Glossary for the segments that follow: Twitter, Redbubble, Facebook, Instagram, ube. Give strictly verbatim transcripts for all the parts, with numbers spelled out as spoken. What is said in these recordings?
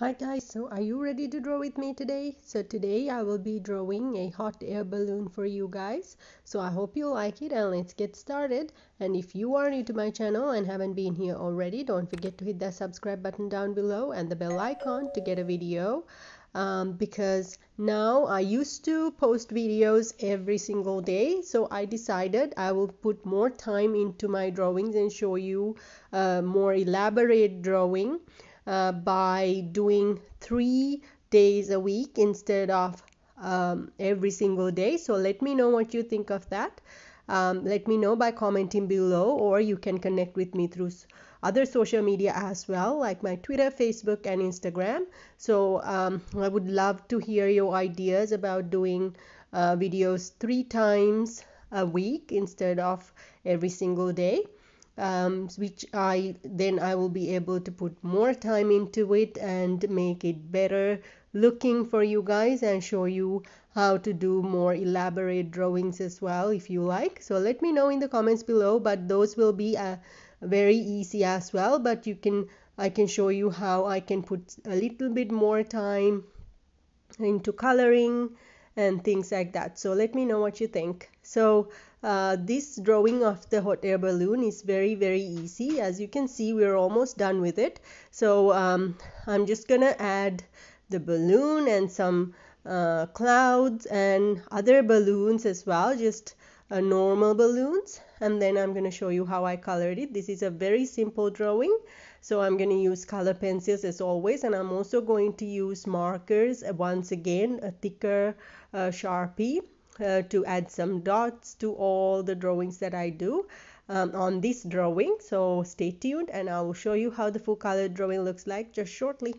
Hi guys, so are you ready to draw with me today? So today I will be drawing a hot air balloon for you guys. So I hope you like it and let's get started. And if you are new to my channel and haven't been here already, don't forget to hit that subscribe button down below and the bell icon to get a video. Um, because now I used to post videos every single day, so I decided I will put more time into my drawings and show you a more elaborate drawing uh, by doing three days a week instead of um, every single day. So let me know what you think of that. Um, let me know by commenting below, or you can connect with me through other social media as well, like my Twitter, Facebook, and Instagram. So um, I would love to hear your ideas about doing uh, videos three times a week instead of every single day, um, which I then I will be able to put more time into it and make it better looking for you guys and show you how to do more elaborate drawings as well if you like. So let me know in the comments below, but those will be uh, very easy as well, but you can I can show you how I can put a little bit more time into coloring and things like that. So let me know what you think. So uh, this drawing of the hot air balloon is very very easy. As you can see, we're almost done with it. So um, I'm just gonna add the balloon and some Uh, clouds and other balloons as well, just uh, normal balloons, and then I'm going to show you how I colored it. This is a very simple drawing, so I'm going to use color pencils as always, and I'm also going to use markers once again, a thicker uh, Sharpie uh, to add some dots to all the drawings that I do um, on this drawing. So stay tuned and I will show you how the full color drawing looks like just shortly.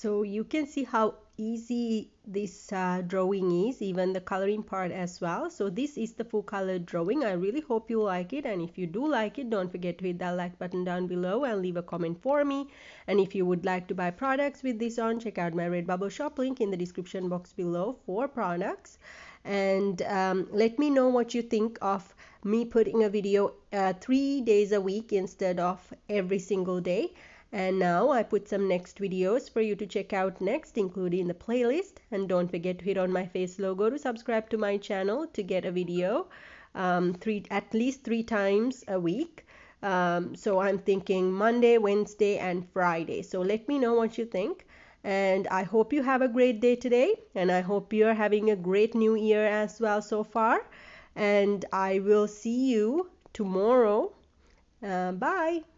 So you can see how easy this uh, drawing is, even the coloring part as well. So this is the full color drawing. I really hope you like it, and if you do like it, don't forget to hit that like button down below and leave a comment for me. And if you would like to buy products with this on, check out my Redbubble shop, link in the description box below for products. And um, let me know what you think of me putting a video uh, three days a week instead of every single day. And now I put some next videos for you to check out next, including the playlist. And don't forget to hit on my face logo to subscribe to my channel to get a video um, three, at least three times a week. Um, so I'm thinking Monday, Wednesday, and Friday. So let me know what you think. And I hope you have a great day today. And I hope you're having a great new year as well so far. And I will see you tomorrow. Uh, bye.